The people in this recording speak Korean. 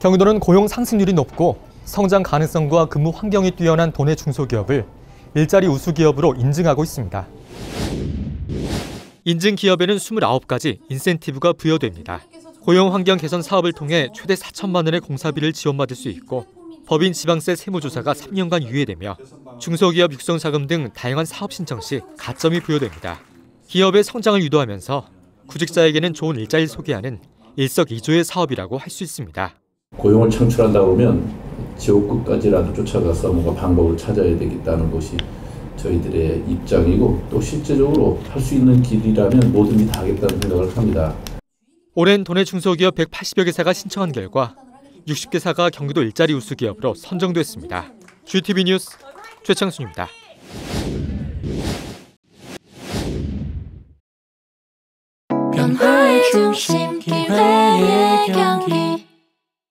경기도는 고용 상승률이 높고 성장 가능성과 근무 환경이 뛰어난 도내 중소기업을 일자리 우수기업으로 인증하고 있습니다. 인증기업에는 29가지 인센티브가 부여됩니다. 고용환경 개선 사업을 통해 최대 4,000만 원의 공사비를 지원받을 수 있고 법인 지방세 세무조사가 3년간 유예되며 중소기업 육성자금 등 다양한 사업 신청 시 가점이 부여됩니다. 기업의 성장을 유도하면서 구직자에게는 좋은 일자리를 소개하는 일석이조의 사업이라고 할 수 있습니다. 고용을 창출한다 그러면 지옥 끝까지라도 쫓아가서 뭔가 방법을 찾아야 되겠다는 것이 저희들의 입장이고 또 실제적으로 할 수 있는 길이라면 뭐든지 다 하겠다는 생각을 합니다. 올해는 도내 중소기업 180여 개사가 신청한 결과 60개사가 경기도 일자리 우수기업으로 선정됐습니다. GTV 뉴스 최창순입니다. 변화의 중심 기회의 경기